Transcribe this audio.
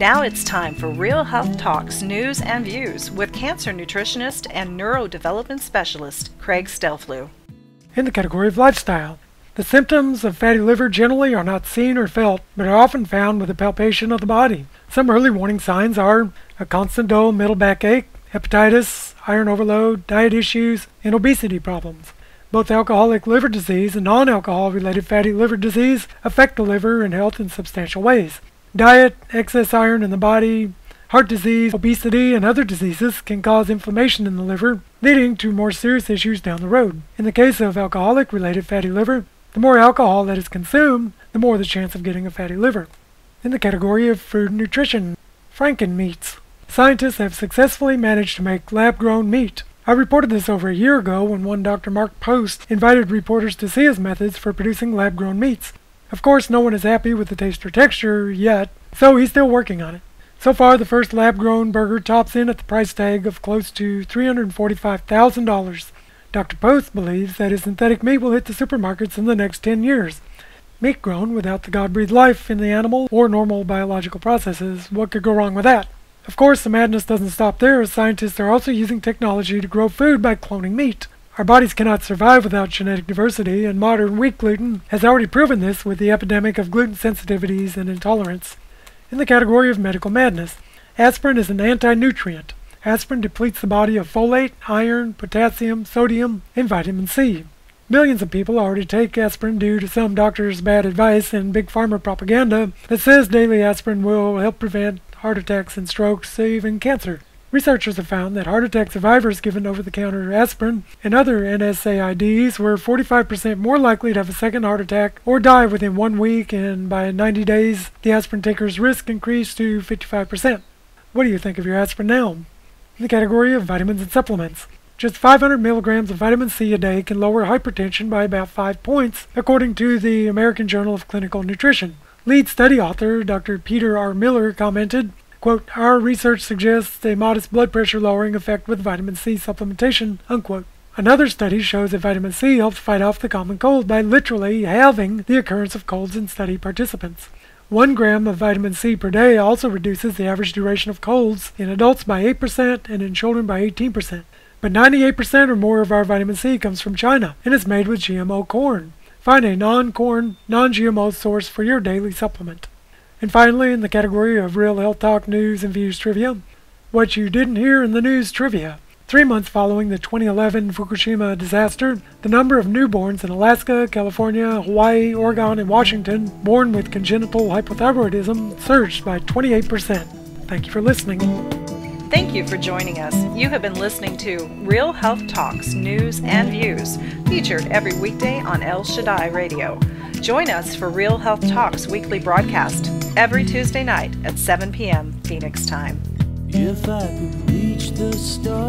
Now it's time for Real Health Talks News and Views with cancer nutritionist and neurodevelopment specialist Craig Stellpflug. In the category of lifestyle, the symptoms of fatty liver generally are not seen or felt, but are often found with a palpation of the body. Some early warning signs are a constant dull middle back ache, hepatitis, iron overload, diet issues, and obesity problems. Both alcoholic liver disease and non-alcohol related fatty liver disease affect the liver and health in substantial ways. Diet, excess iron in the body, heart disease, obesity, and other diseases can cause inflammation in the liver, leading to more serious issues down the road. In the case of alcoholic-related fatty liver, the more alcohol that is consumed, the more the chance of getting a fatty liver. In the category of food and nutrition, frankenmeats. Scientists have successfully managed to make lab-grown meat. I reported this over a year ago when one Dr. Mark Post invited reporters to see his methods for producing lab-grown meats. Of course, no one is happy with the taste or texture yet, so he's still working on it. So far, the first lab-grown burger tops in at the price tag of close to $345,000. Dr. Post believes that his synthetic meat will hit the supermarkets in the next 10 years. Meat grown without the God-breathed life in the animal or normal biological processes, what could go wrong with that? Of course, the madness doesn't stop there, as scientists are also using technology to grow food by cloning meat. Our bodies cannot survive without genetic diversity, and modern wheat gluten has already proven this with the epidemic of gluten sensitivities and intolerance. In the category of medical madness, aspirin is an anti-nutrient. Aspirin depletes the body of folate, iron, potassium, sodium, and vitamin C. Millions of people already take aspirin due to some doctor's bad advice and big pharma propaganda that says daily aspirin will help prevent heart attacks and strokes, even cancer. Researchers have found that heart attack survivors given over-the-counter aspirin and other NSAIDs were 45% more likely to have a second heart attack or die within 1 week, and by 90 days, the aspirin taker's risk increased to 55%. What do you think of your aspirin now? In the category of vitamins and supplements, just 500 milligrams of vitamin C a day can lower hypertension by about 5 points, according to the American Journal of Clinical Nutrition. Lead study author Dr. Peter R. Miller commented, quote, "Our research suggests a modest blood pressure lowering effect with vitamin C supplementation," unquote. Another study shows that vitamin C helps fight off the common cold by literally halving the occurrence of colds in study participants. 1 gram of vitamin C per day also reduces the average duration of colds in adults by 8% and in children by 18%. But 98% or more of our vitamin C comes from China and is made with GMO corn. Find a non-corn, non-GMO source for your daily supplement. And finally, in the category of Real Health Talk News and Views Trivia, what you didn't hear in the news trivia. 3 months following the 2011 Fukushima disaster, the number of newborns in Alaska, California, Hawaii, Oregon, and Washington born with congenital hypothyroidism surged by 28%. Thank you for listening. Thank you for joining us. You have been listening to Real Health Talks News and Views, featured every weekday on El Shaddai Radio. Join us for Real Health Talks weekly broadcast every Tuesday night at 7 p.m. Phoenix time. If I could reach the stars.